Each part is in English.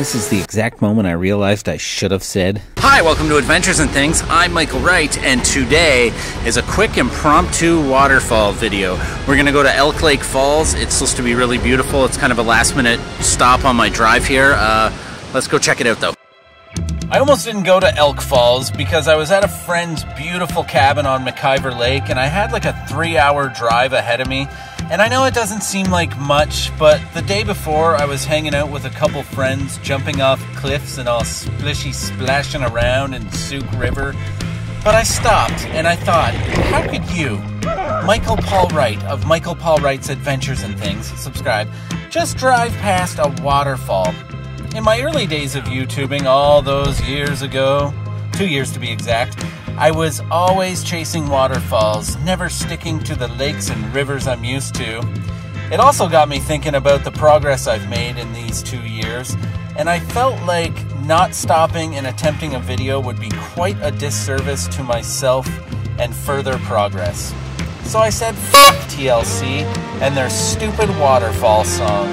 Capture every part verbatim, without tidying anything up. This is the exact moment I realized I should have said. Hi, welcome to Adventures and Things. I'm Michael Wright, and today is a quick impromptu waterfall video. We're going to go to Elk Lake Falls. It's supposed to be really beautiful. It's kind of a last-minute stop on my drive here. Uh, let's go check it out, though. I almost didn't go to Elk Falls because I was at a friend's beautiful cabin on McIver Lake, and I had like a three-hour drive ahead of me. And I know it doesn't seem like much, but the day before I was hanging out with a couple friends, jumping off cliffs and all splishy splashing around in Souk River. But I stopped and I thought, how could you, Michael Paul Wright of Michael Paul Wright's Adventures and Things, subscribe, just drive past a waterfall? In my early days of YouTubing, all those years ago, two years to be exact, I was always chasing waterfalls, never sticking to the lakes and rivers I'm used to. It also got me thinking about the progress I've made in these two years, and I felt like not stopping and attempting a video would be quite a disservice to myself and further progress. So I said, fuck T L C and their stupid waterfall song,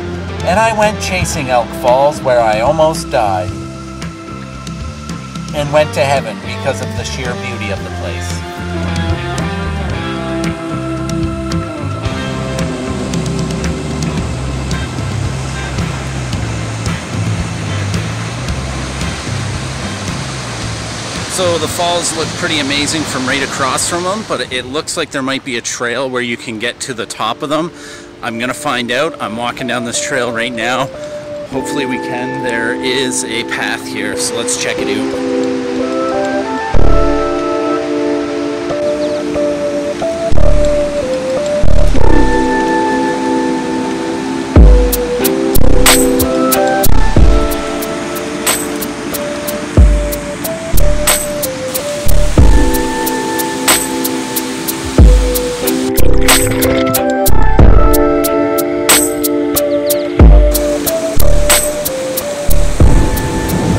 and I went chasing Elk Falls, where I almost died. And went to heaven because of the sheer beauty of the place. So the falls look pretty amazing from right across from them, but it looks like there might be a trail where you can get to the top of them. I'm gonna find out. I'm walking down this trail right now. Hopefully we can. There is a path here, so let's check it out.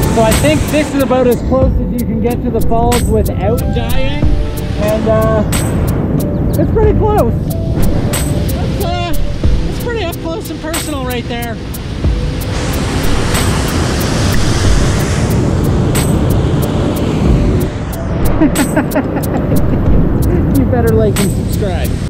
So I think this is about as close as you can get to the falls without dying, and uh, it's pretty close. It's, uh, it's pretty up close and personal right there. You better like and subscribe.